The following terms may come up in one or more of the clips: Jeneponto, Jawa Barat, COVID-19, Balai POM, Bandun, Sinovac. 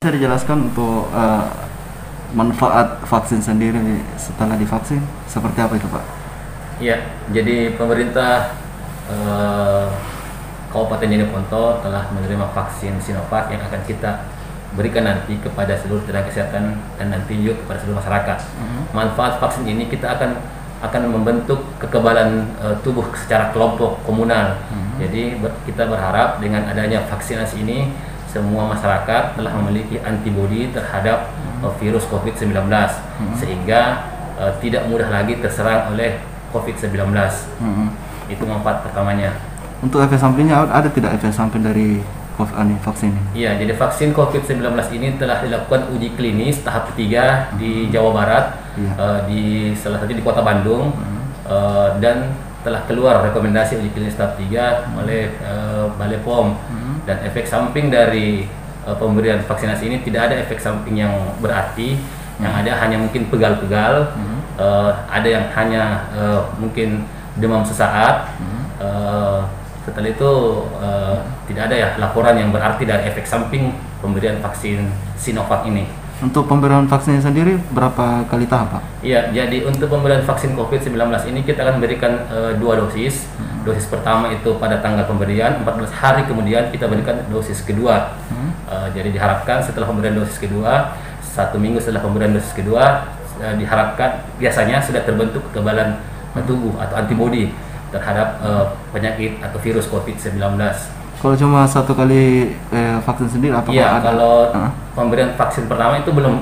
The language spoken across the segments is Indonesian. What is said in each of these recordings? Bisa dijelaskan untuk manfaat vaksin sendiri setelah divaksin seperti apa itu, Pak? Iya, jadi pemerintah Kabupaten Jeneponto telah menerima vaksin Sinovac yang akan kita berikan nanti kepada seluruh tenaga kesehatan dan nanti juga kepada seluruh masyarakat. Manfaat vaksin ini kita akan membentuk kekebalan tubuh secara kelompok komunal. Jadi kita berharap dengan adanya vaksinasi ini semua masyarakat telah memiliki antibodi terhadap virus COVID-19, sehingga tidak mudah lagi terserang oleh COVID-19. Itu manfaat pertamanya. Untuk efek sampingnya, ada tidak efek samping dari vaksin ini? Iya, jadi vaksin COVID-19 ini telah dilakukan uji klinis tahap ketiga di Jawa Barat, di salah satu di kota Bandung, dan telah keluar rekomendasi uji klinis tahap 3 oleh Balai POM. Dan efek samping dari pemberian vaksinasi ini tidak ada efek samping yang berarti. Yang ada hanya mungkin pegal-pegal, ada yang hanya mungkin demam sesaat. Setelah itu tidak ada laporan yang berarti dari efek samping pemberian vaksin Sinovac ini. Untuk pemberian vaksinnya sendiri berapa kali tahap, Pak? Iya, jadi untuk pemberian vaksin COVID-19 ini kita akan berikan 2 dosis. Dosis pertama itu pada tanggal pemberian, 14 hari kemudian kita berikan dosis kedua. Jadi diharapkan setelah pemberian dosis kedua, 1 minggu setelah pemberian dosis kedua, diharapkan biasanya sudah terbentuk kekebalan tubuh atau antibodi terhadap penyakit atau virus COVID-19. Kalau cuma 1 kali vaksin sendiri, apakah ya, ada? Kalau pemberian vaksin pertama itu belum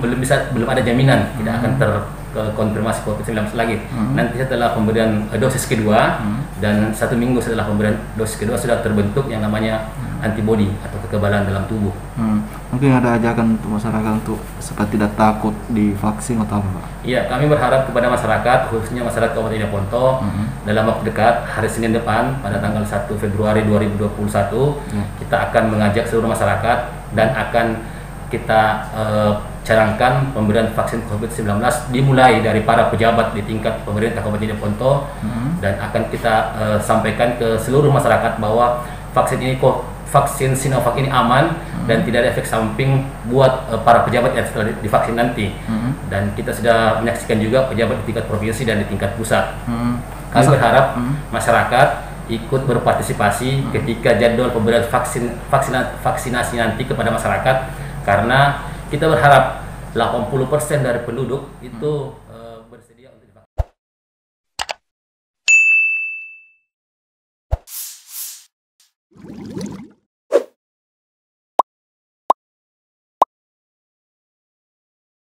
ada jaminan tidak akan terkonfirmasi COVID-19 lagi. Nanti setelah pemberian dosis kedua dan 1 minggu setelah pemberian dosis kedua sudah terbentuk yang namanya antibodi atau kekebalan dalam tubuh. Mungkin ada ajakan untuk masyarakat untuk supaya tidak takut divaksin atau apa? Iya, kami berharap kepada masyarakat, khususnya masyarakat Kabupaten Jeneponto, dalam waktu dekat, hari Senin depan, pada tanggal 1 Februari 2021, kita akan mengajak seluruh masyarakat dan akan kita carangkan pemberian vaksin COVID-19 dimulai dari para pejabat di tingkat pemerintah Kabupaten Jeneponto, dan akan kita sampaikan ke seluruh masyarakat bahwa vaksin Sinovac ini aman dan tidak ada efek samping buat para pejabat yang setelah divaksin nanti. Dan kita sudah menyaksikan juga pejabat di tingkat provinsi dan di tingkat pusat. Kami berharap masyarakat ikut berpartisipasi ketika jadwal pemberian vaksinasi nanti kepada masyarakat, karena kita berharap 80% dari penduduk itu